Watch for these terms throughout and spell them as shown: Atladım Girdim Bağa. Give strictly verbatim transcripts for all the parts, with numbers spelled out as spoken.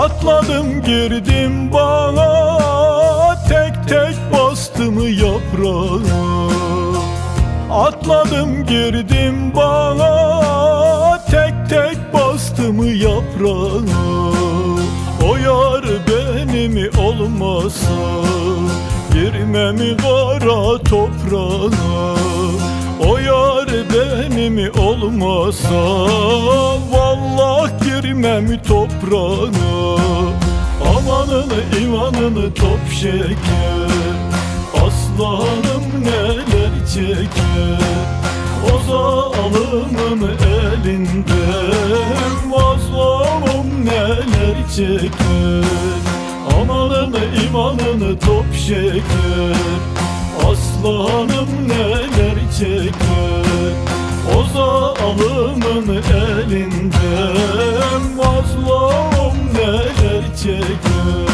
Atladım girdim bağa, tek tek bastım yaprağa. Atladım girdim bağa, tek tek bastım yaprağa. O yar benim olmasa girmem kara toprağa. O yar benim olmasa vallahi girmem toprağına. Amanını imanını top şeker, aslanım neler çeker. O zalımın elinden mazlumum neler çeker. Amanını imanını top şeker, aslanım neler çeker. O zalımın elinden mazlum neler çeker.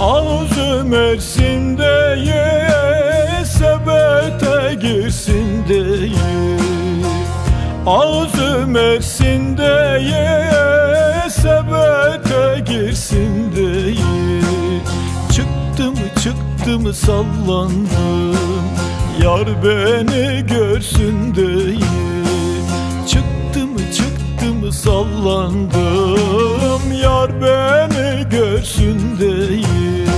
Ağzı Mersin'de ye, sebete girsin diye. Ağzı Mersin'de ye, sebete girsin diye. Çıktım çıktım sallandım, yar beni görsün diye. Çıktım çıktım sallandım, yar beni görsün diye.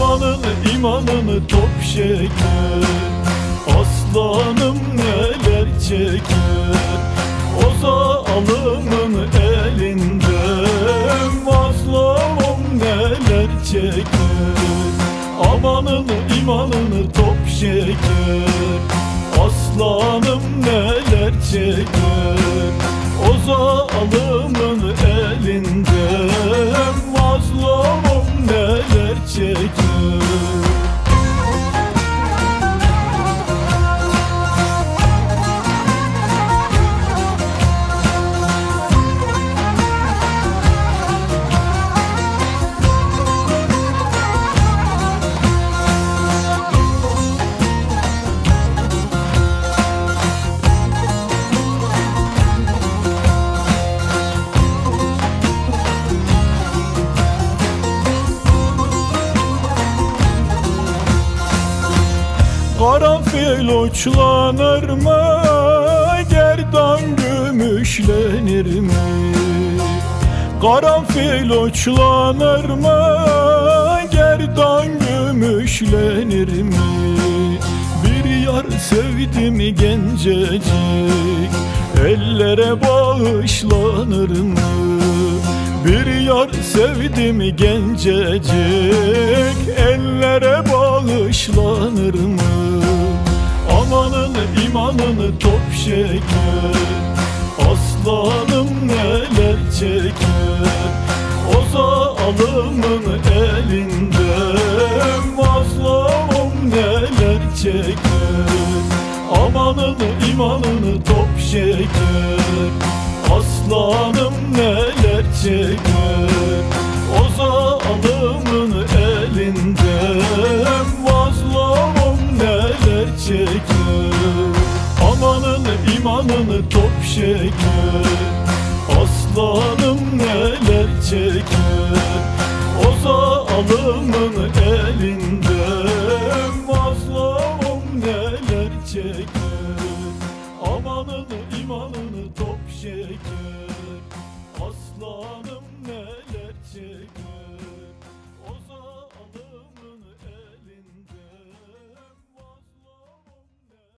Amanını imanını top şeker, aslanım neler çeker. O zalımın elinden mazlumum neler çeker. Amanını imanını top şeker, aslanım neler çeker. O zalımın elinden mazlumum neler çeker. Karanfil uçlanır mı, gerdan gümüşlenir mi? Karanfil uçlanır mı, gerdan gümüşlenir mi? Bir yar sevdim gencecik, ellere bağışlanır mı? Bir yar sevdim gencecik, ellere bağışlanır mı? Amanını imanını top şeker, aslanım neler çeker. O zalımın elinden mazlumum neler çeker. Amanını imanını top şeker, aslanım neler çeker. O zalımın elinden mazlumum neler çeker. Amanını imanını top şeker, aslanım neler çeker. O zalımın elinden mazlumum neler çeker. Amanını imanını top şeker, aslanım neler çeker.